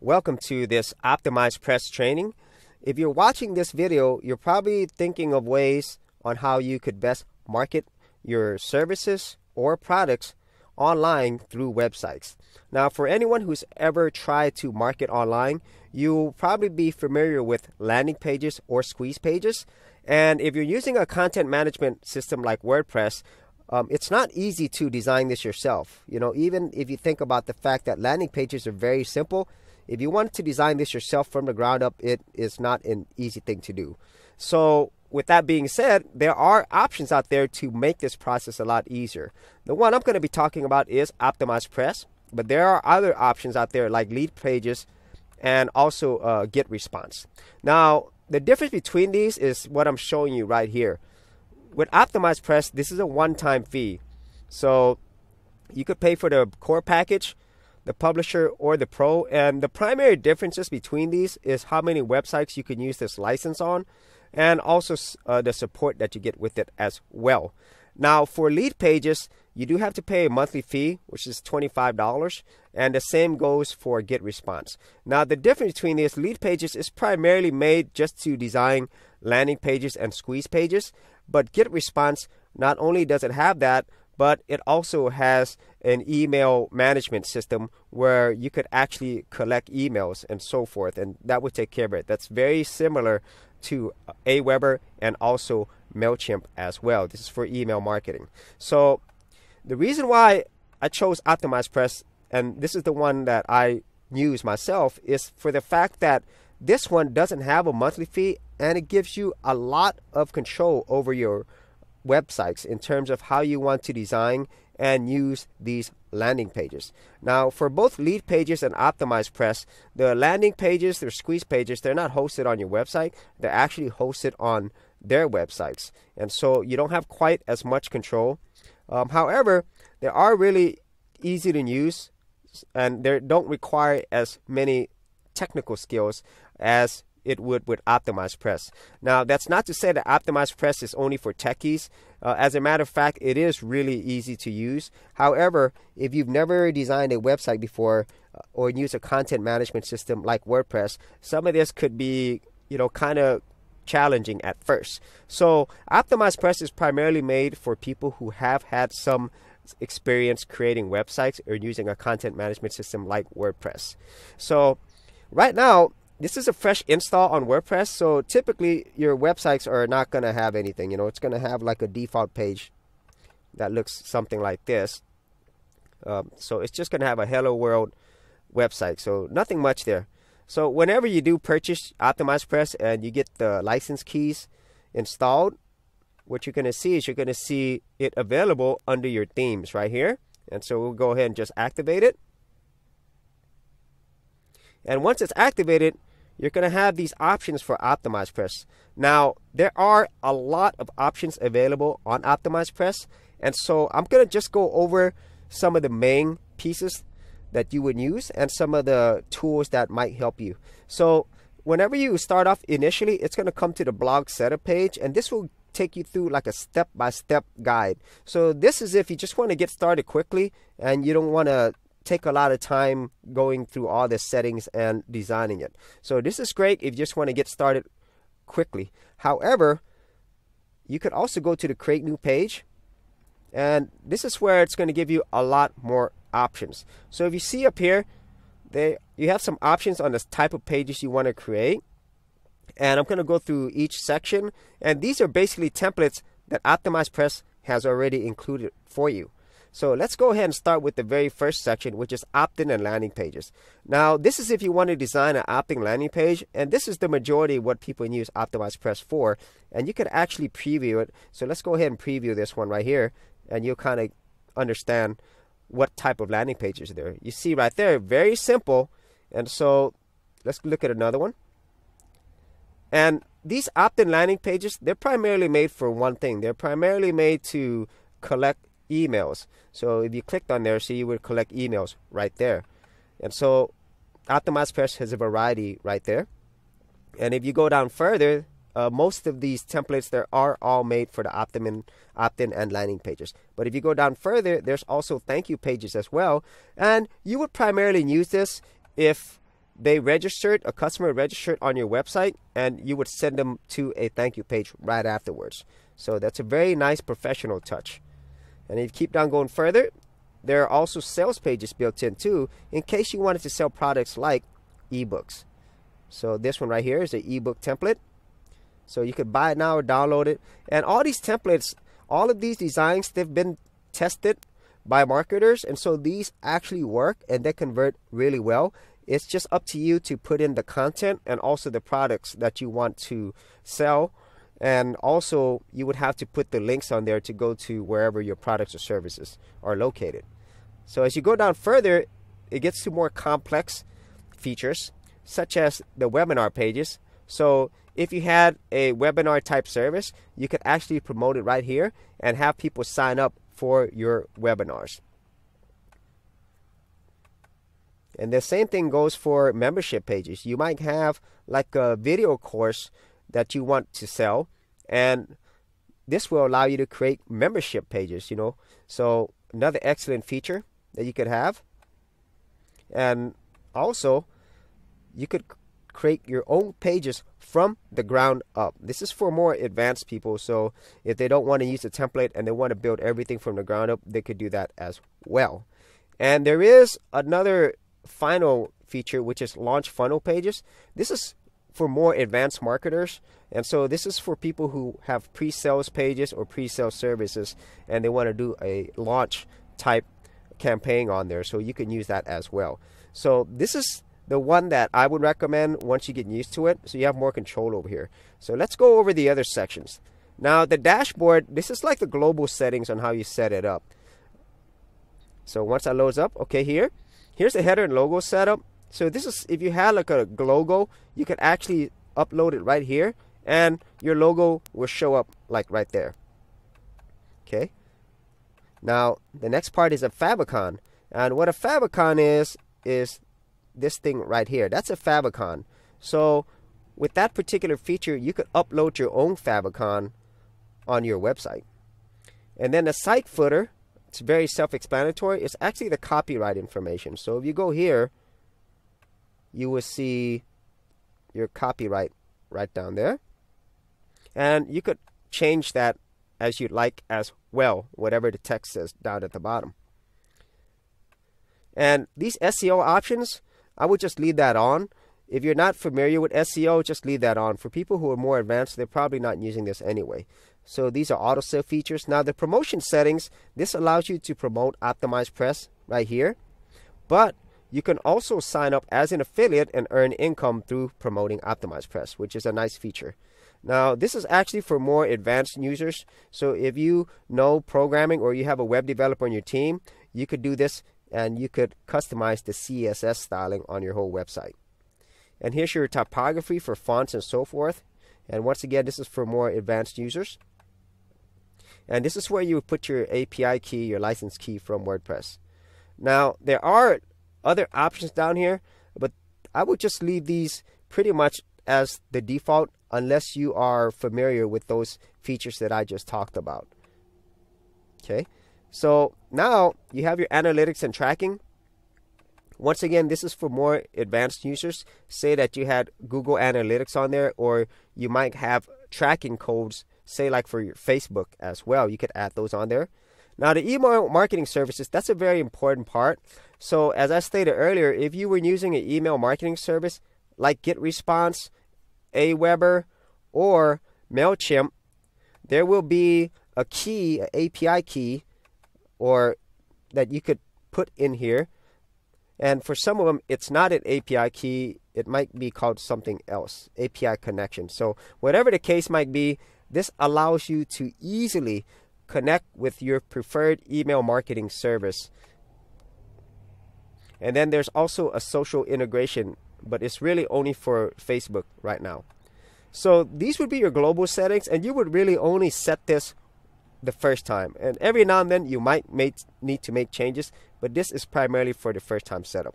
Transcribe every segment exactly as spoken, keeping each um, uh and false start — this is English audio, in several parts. Welcome to this OptimizePress training. If you're watching this video, you're probably thinking of ways on how you could best market your services or products online through websites. Now, for anyone who's ever tried to market online, you'll probably be familiar with landing pages or squeeze pages. And if you're using a content management system like WordPress, Um, it's not easy to design this yourself. You know, even if you think about the fact that landing pages are very simple, if you want to design this yourself from the ground up, it is not an easy thing to do. So with that being said, there are options out there to make this process a lot easier. The one I'm going to be talking about is OptimizePress, but there are other options out there like LeadPages and also uh, GetResponse. Now, the difference between these is what I'm showing you right here. With OptimizePress, this is a one-time fee. So you could pay for the core package, the publisher, or the pro. And the primary differences between these is how many websites you can use this license on and also uh, the support that you get with it as well. Now, for LeadPages, you do have to pay a monthly fee, which is twenty-five dollars. And the same goes for GetResponse. Now, the difference between these, LeadPages is primarily made just to design landing pages and squeeze pages. But GetResponse, not only does it have that, but it also has an email management system where you could actually collect emails and so forth, and that would take care of it. That's very similar to AWeber and also Mailchimp as well. This is for email marketing. So the reason why I chose OptimizePress, and this is the one that I use myself, is for the fact that this one doesn't have a monthly fee, and it gives you a lot of control over your websites in terms of how you want to design and use these landing pages. Now, for both LeadPages and OptimizePress, the landing pages, the squeeze pages, they're not hosted on your website. They're actually hosted on their websites. And so you don't have quite as much control. Um, however, they are really easy to use, and they don't require as many technical skills as it would with OptimizePress. Now, that's not to say that OptimizePress is only for techies. Uh, as a matter of fact, it is really easy to use. However, if you've never designed a website before uh, or used a content management system like WordPress, some of this could be, you know, kind of challenging at first. So OptimizePress is primarily made for people who have had some experience creating websites or using a content management system like WordPress. So right now, this is a fresh install on WordPress, so typically your websites are not going to have anything. You know, it's going to have like a default page that looks something like this. Um, so it's just going to have a Hello World website, so nothing much there. So whenever you do purchase OptimizePress and you get the license keys installed, what you're going to see is you're going to see it available under your themes right here. And so we'll go ahead and just activate it. And once it's activated, you're going to have these options for OptimizePress. Now, there are a lot of options available on OptimizePress, and so I'm going to just go over some of the main pieces that you would use and some of the tools that might help you. So whenever you start off initially, it's going to come to the blog setup page, and this will take you through like a step-by-step guide. So this is if you just want to get started quickly and you don't want to take a lot of time going through all the settings and designing it. So this is great if you just want to get started quickly. However, you could also go to the create new page, and this is where it's going to give you a lot more options. So if you see up here, they you have some options on the type of pages you want to create, and I'm going to go through each section, and these are basically templates that OptimizePress has already included for you. So let's go ahead and start with the very first section, which is opt-in and landing pages. Now, this is if you want to design an opt-in landing page, and this is the majority of what people use OptimizePress for, and you can actually preview it. So let's go ahead and preview this one right here, and you'll kind of understand what type of landing pages there. You see right there, very simple, and so let's look at another one. And these opt-in landing pages, they're primarily made for one thing. They're primarily made to collect emails. So if you clicked on there, see, you would collect emails right there. And so OptimizePress has a variety right there. And if you go down further, uh, most of these templates there are all made for the opt-in opt-in and landing pages. But if you go down further, there's also thank you pages as well. And you would primarily use this if they registered, a customer registered on your website, and you would send them to a thank you page right afterwards. So that's a very nice professional touch. And if you keep down going further, there are also sales pages built in too, in case you wanted to sell products like ebooks. So this one right here is an ebook template. So you could buy it now or download it. And all these templates, all of these designs, they've been tested by marketers. And so these actually work and they convert really well. It's just up to you to put in the content and also the products that you want to sell. And also you would have to put the links on there to go to wherever your products or services are located. So as you go down further, it gets to more complex features, such as the webinar pages. So if you had a webinar type service, you could actually promote it right here and have people sign up for your webinars. And the same thing goes for membership pages. You might have like a video course that you want to sell, and this will allow you to create membership pages, you know. So another excellent feature that you could have. And also you could create your own pages from the ground up. This is for more advanced people, so if they don't want to use a template and they want to build everything from the ground up, they could do that as well. And there is another final feature, which is launch funnel pages. This is for more advanced marketers, and so this is for people who have pre-sales pages or pre-sale services and they want to do a launch type campaign on there, so you can use that as well. So this is the one that I would recommend once you get used to it, so you have more control over here. So let's go over the other sections now. The dashboard, this is like the global settings on how you set it up. So once that loads up, okay, here here's the header and logo setup. So this is if you had like a logo, you could actually upload it right here and your logo will show up like right there. Okay. Now the next part is a favicon. And what a favicon is, is this thing right here. That's a favicon. So with that particular feature, you could upload your own favicon on your website. And then the site footer, it's very self-explanatory. It's actually the copyright information. So if you go here, you will see your copyright right down there, and you could change that as you'd like as well, whatever the text says down at the bottom. And these S E O options, I would just leave that on. If you're not familiar with S E O, just leave that on. For people who are more advanced, they're probably not using this anyway. So these are auto save features. Now the promotion settings, this allows you to promote OptimizePress right here, but you can also sign up as an affiliate and earn income through promoting OptimizePress, which is a nice feature. Now, this is actually for more advanced users. So if you know programming or you have a web developer on your team, you could do this and you could customize the C S S styling on your whole website. And here's your typography for fonts and so forth. And once again, this is for more advanced users. And this is where you would put your A P I key, your license key from WordPress. Now, there are other options down here, but I would just leave these pretty much as the default unless you are familiar with those features that I just talked about. Okay, so now you have your analytics and tracking. Once again, this is for more advanced users. Say that you had Google Analytics on there, or you might have tracking codes, say like for your Facebook as well. You could add those on there. Now the email marketing services, that's a very important part. So as I stated earlier, if you were using an email marketing service like GetResponse, AWeber, or Mailchimp, there will be a key, an A P I key, or that you could put in here. And for some of them, it's not an A P I key. It might be called something else, A P I connection. So whatever the case might be, this allows you to easily connect with your preferred email marketing service. And then there's also a social integration, but it's really only for Facebook right now. So these would be your global settings, and you would really only set this the first time. And every now and then you might make, need to make changes, but this is primarily for the first time setup.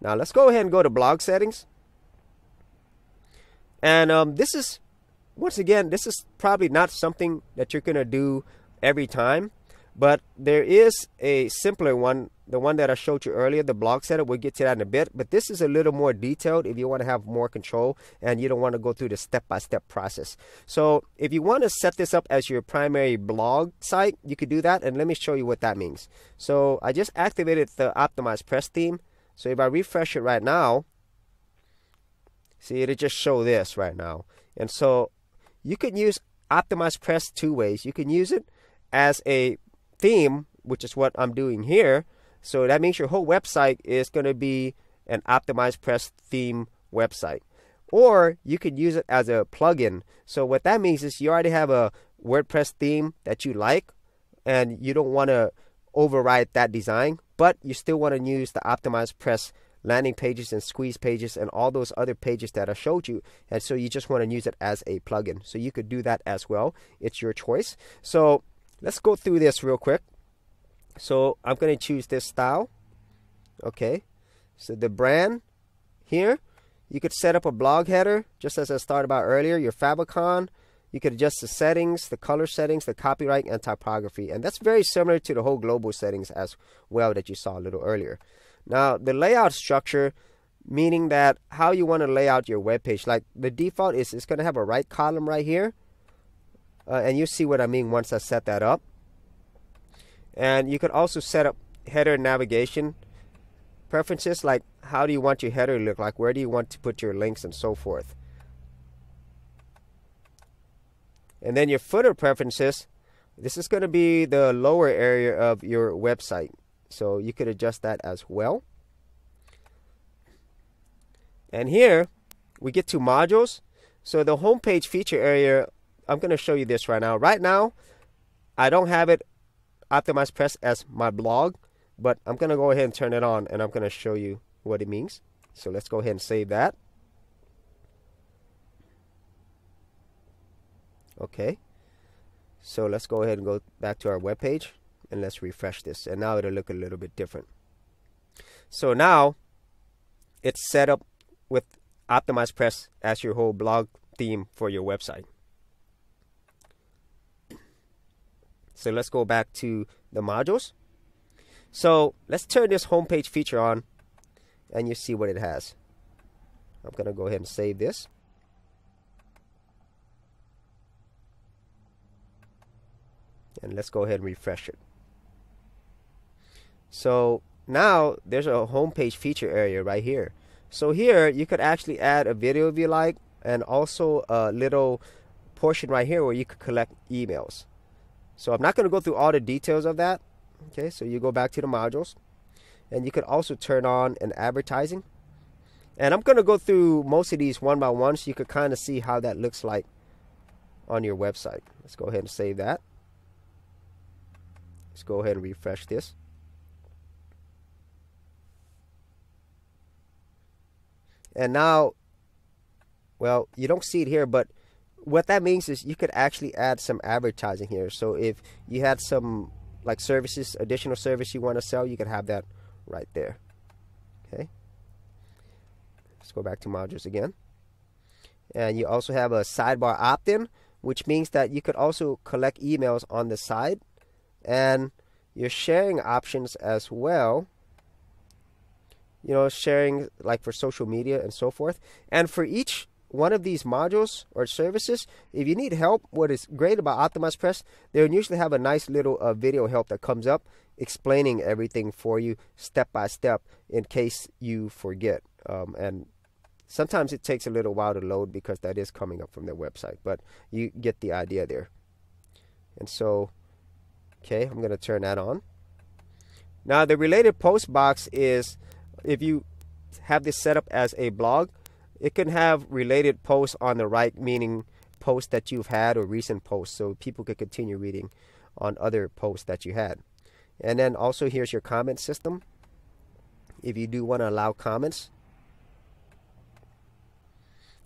Now let's go ahead and go to blog settings. And um, this is, once again, this is probably not something that you're going to do every time, but there is a simpler one the one that I showed you earlier, the blog setup. We'll get to that in a bit, but this is a little more detailed if you want to have more control and you don't want to go through the step-by-step process. So if you want to set this up as your primary blog site, you could do that, and let me show you what that means. So I just activated the OptimizePress theme. So if I refresh it right now, see, it'll just show this right now. And so you could use OptimizePress two ways. You can use it as a theme, which is what I'm doing here. So that means your whole website is going to be an OptimizePress theme website. Or you could use it as a plugin. So what that means is you already have a WordPress theme that you like, and you don't want to override that design, but you still want to use the OptimizePress landing pages and squeeze pages and all those other pages that I showed you. And so you just want to use it as a plugin. So you could do that as well. It's your choice. So let's go through this real quick. So I'm going to choose this style. Okay, so the brand here, you could set up a blog header just as I started about earlier, your favicon. You could adjust the settings, the color settings, the copyright and typography, and that's very similar to the whole global settings as well that you saw a little earlier. Now the layout structure, meaning that how you want to lay out your web page, like the default is it's going to have a right column right here, uh, and you see what I mean once I set that up. And you could also set up header navigation preferences, like how do you want your header to look like, where do you want to put your links and so forth. And then your footer preferences, this is going to be the lower area of your website, so you could adjust that as well. And here we get to modules. So the homepage feature area, I'm going to show you this right now. Right now I don't have it OptimizePress as my blog, but I'm going to go ahead and turn it on and I'm going to show you what it means. So let's go ahead and save that. Okay, so let's go ahead and go back to our web page and let's refresh this, and now it'll look a little bit different. So now it's set up with OptimizePress as your whole blog theme for your website. So let's go back to the modules. So let's turn this homepage feature on and you see what it has. I'm going to go ahead and save this. And let's go ahead and refresh it. So now there's a homepage feature area right here. So here you could actually add a video if you like, and also a little portion right here where you could collect emails. So I'm not going to go through all the details of that. Okay, so you go back to the modules, and you could also turn on an advertising. And I'm going to go through most of these one by one so you could kind of see how that looks like on your website. Let's go ahead and save that. Let's go ahead and refresh this. And now, well, you don't see it here, but what that means is you could actually add some advertising here. So if you had some like services, additional service you want to sell, you could have that right there. Okay, let's go back to modules again. And you also have a sidebar opt-in, which means that you could also collect emails on the side, and your sharing options as well, you know, sharing like for social media and so forth. And for each one of these modules or services, if you need help, what is great about OptimizePress, they'll usually have a nice little uh, video help that comes up explaining everything for you step by step in case you forget. Um, and sometimes it takes a little while to load because that is coming up from their website, but you get the idea there. And so, okay, I'm going to turn that on. Now the related post box is, if you have this set up as a blog, it can have related posts on the right, meaning posts that you've had or recent posts, so people could continue reading on other posts that you had. And then also here's your comment system, if you do want to allow comments.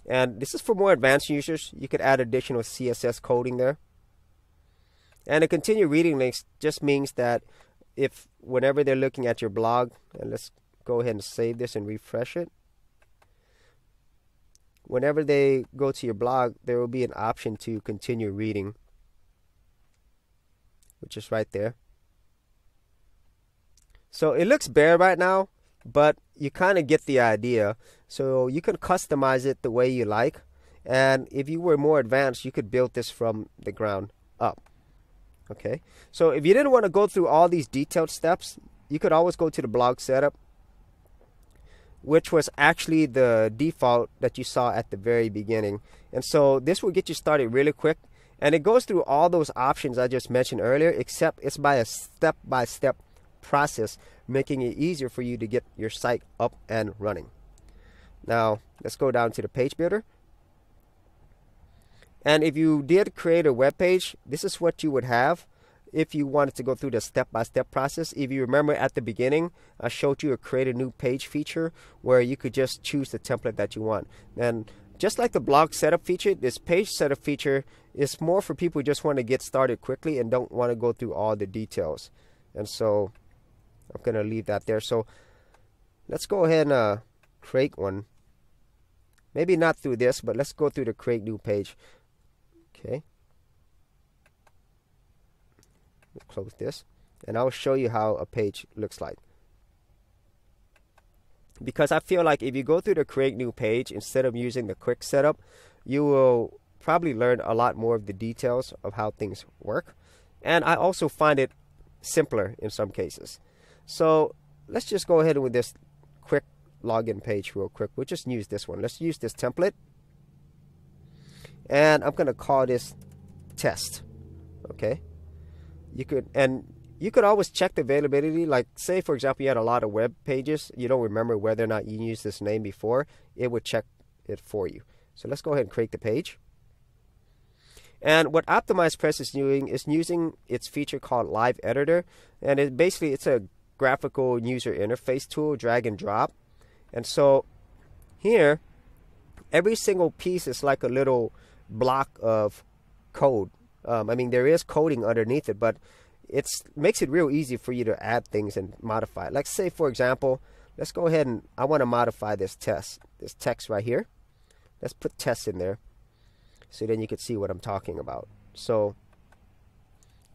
And this is for more advanced users. You could add additional C S S coding there. And the continue reading links just means that if whenever they're looking at your blog, and let's go ahead and save this and refresh it. Whenever they go to your blog, there will be an option to continue reading, which is right there. So it looks bare right now, but you kind of get the idea. So you can customize it the way you like. And if you were more advanced, you could build this from the ground up. Okay, so if you didn't want to go through all these detailed steps, you could always go to the blog setup, which was actually the default that you saw at the very beginning. And so this will get you started really quick. And it goes through all those options I just mentioned earlier, except it's by a step-by-step process, making it easier for you to get your site up and running. Now, let's go down to the page builder. And if you did create a web page, this is what you would have if you wanted to go through the step-by-step process. If you remember at the beginning, I showed you a create a new page feature where you could just choose the template that you want. And just like the blog setup feature, this page setup feature is more for people who just want to get started quickly and don't want to go through all the details. And so I'm going to leave that there. So let's go ahead and uh, create one. Maybe not through this, but let's go through the create new page. Okay, let's close this, and I'll show you how a page looks like. Because I feel like if you go through the create new page instead of using the quick setup, you will probably learn a lot more of the details of how things work. And I also find it simpler in some cases. So let's just go ahead with this quick login page real quick. We'll just use this one. Let's use this template. And I'm going to call this test. Okay, you could and you could always check the availability. Like, say for example, you had a lot of web pages, you don't remember whether or not you used this name before, it would check it for you. So let's go ahead and create the page. And what OptimizePress is doing is using its feature called Live Editor, and it basically it's a graphical user interface tool, drag and drop. And so here, every single piece is like a little block of code. Um, I mean, there is coding underneath it, but it makes it real easy for you to add things and modify. Like, say, for example, let's go ahead and I want to modify this test, this text right here. Let's put test in there, so then you can see what I'm talking about. So,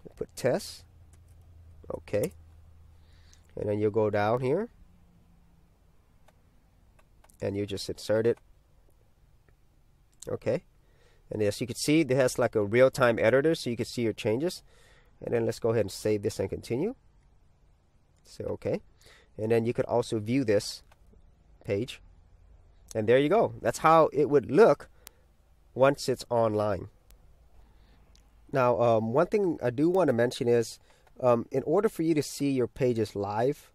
we'll put test, okay, and then you'll go down here, and you just insert it. Okay, and as you can see, it has like a real-time editor, so you can see your changes. And then let's go ahead and save this and continue. So okay, and then you could also view this page, and there you go. That's how it would look once it's online. Now, um, one thing I do want to mention is, um, in order for you to see your pages live,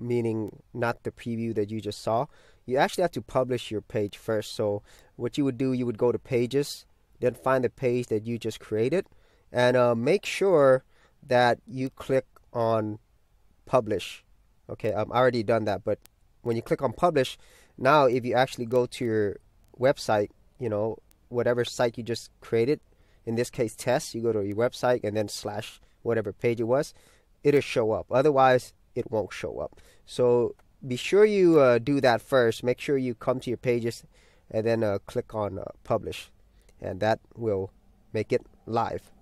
meaning not the preview that you just saw, you actually have to publish your page first. So what you would do, you would go to pages, then find the page that you just created, and uh, make sure that you click on publish. Okay, I've already done that, but when you click on publish, now if you actually go to your website, you know, whatever site you just created, in this case test, you go to your website and then slash whatever page it was, it'll show up. Otherwise, it won't show up. So be sure you uh, do that first. Make sure you come to your pages and then uh, click on uh, publish, and that will make it live.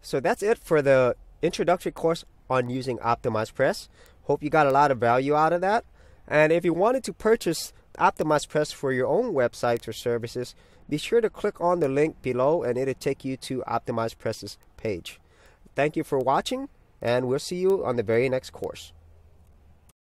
So that's it for the introductory course on using OptimizePress. Hope you got a lot of value out of that. And if you wanted to purchase OptimizePress for your own websites or services, be sure to click on the link below and it'll take you to OptimizePress's page. Thank you for watching, and we'll see you on the very next course.